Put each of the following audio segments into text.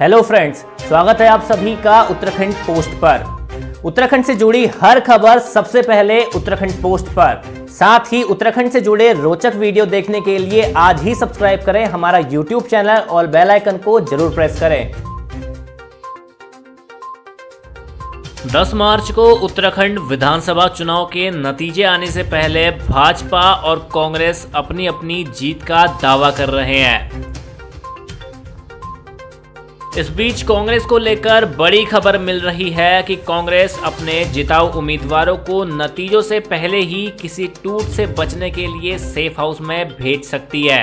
Hello friends, स्वागत है आप सभी का उत्तराखंड पोस्ट पर। उत्तराखंड से जुड़ी हर खबर सबसे पहले उत्तराखंड पोस्ट पर, साथ ही उत्तराखंड से जुड़े रोचक वीडियो देखने के लिए आज ही सब्सक्राइब करें हमारा यूट्यूब चैनल और बेल आइकन को जरूर प्रेस करें। 10 मार्च को उत्तराखंड विधानसभा चुनाव के नतीजे आने से पहले भाजपा और कांग्रेस अपनी अपनी जीत का दावा कर रहे हैं। इस बीच कांग्रेस को लेकर बड़ी खबर मिल रही है कि कांग्रेस अपने जिताऊ उम्मीदवारों को नतीजों से पहले ही किसी टूट से बचने के लिए सेफ हाउस में भेज सकती है।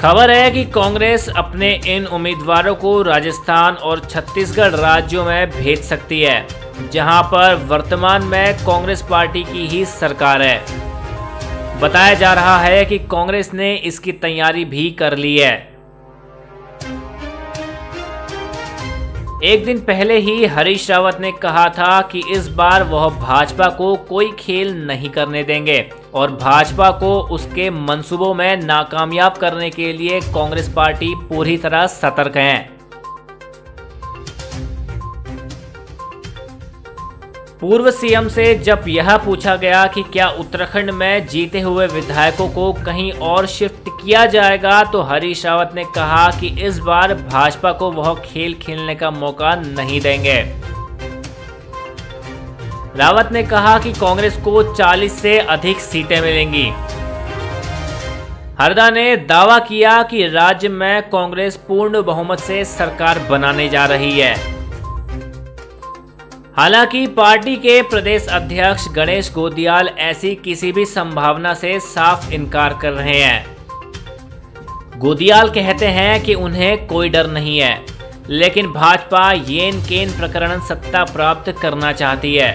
खबर है कि कांग्रेस अपने इन उम्मीदवारों को राजस्थान और छत्तीसगढ़ राज्यों में भेज सकती है, जहां पर वर्तमान में कांग्रेस पार्टी की ही सरकार है। बताया जा रहा है कि कांग्रेस ने इसकी तैयारी भी कर ली है। एक दिन पहले ही हरीश रावत ने कहा था कि इस बार वह भाजपा को कोई खेल नहीं करने देंगे और भाजपा को उसके मंसूबों में नाकामयाब करने के लिए कांग्रेस पार्टी पूरी तरह सतर्क है। पूर्व सीएम से जब यह पूछा गया कि क्या उत्तराखंड में जीते हुए विधायकों को कहीं और शिफ्ट किया जाएगा, तो हरीश रावत ने कहा कि इस बार भाजपा को वह खेल खेलने का मौका नहीं देंगे। रावत ने कहा कि कांग्रेस को 40 से अधिक सीटें मिलेंगी। हरदा ने दावा किया कि राज्य में कांग्रेस पूर्ण बहुमत से सरकार बनाने जा रही है। हालांकि पार्टी के प्रदेश अध्यक्ष गणेश गोदियाल ऐसी किसी भी संभावना से साफ इनकार कर रहे हैं। गोदियाल कहते हैं कि उन्हें कोई डर नहीं है, लेकिन भाजपा येन केन प्रकरण सत्ता प्राप्त करना चाहती है।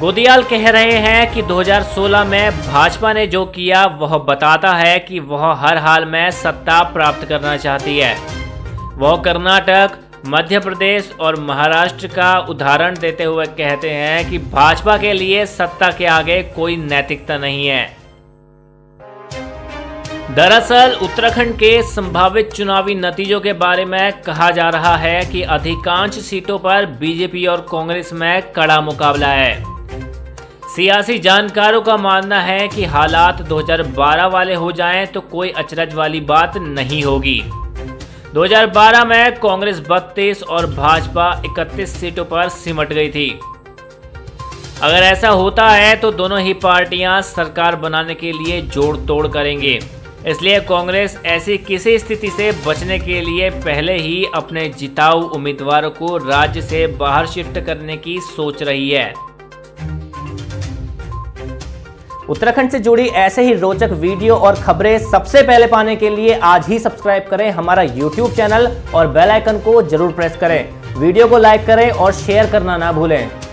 गोदियाल कह रहे हैं कि 2016 में भाजपा ने जो किया वह बताता है कि वह हर हाल में सत्ता प्राप्त करना चाहती है। वह कर्नाटक, मध्य प्रदेश और महाराष्ट्र का उदाहरण देते हुए कहते हैं कि भाजपा के लिए सत्ता के आगे कोई नैतिकता नहीं है। दरअसल उत्तराखंड के संभावित चुनावी नतीजों के बारे में कहा जा रहा है कि अधिकांश सीटों पर बीजेपी और कांग्रेस में कड़ा मुकाबला है। सियासी जानकारों का मानना है कि हालात 2012 वाले हो जाएं तो कोई अचरज वाली बात नहीं होगी। 2012 में कांग्रेस 32 और भाजपा 31 सीटों पर सिमट गई थी। अगर ऐसा होता है तो दोनों ही पार्टियां सरकार बनाने के लिए जोड़ तोड़ करेंगे, इसलिए कांग्रेस ऐसी किसी स्थिति से बचने के लिए पहले ही अपने जिताऊ उम्मीदवारों को राज्य से बाहर शिफ्ट करने की सोच रही है। उत्तराखंड से जुड़ी ऐसे ही रोचक वीडियो और खबरें सबसे पहले पाने के लिए आज ही सब्सक्राइब करें हमारा YouTube चैनल और बेल आइकन को जरूर प्रेस करें। वीडियो को लाइक करें और शेयर करना ना भूलें।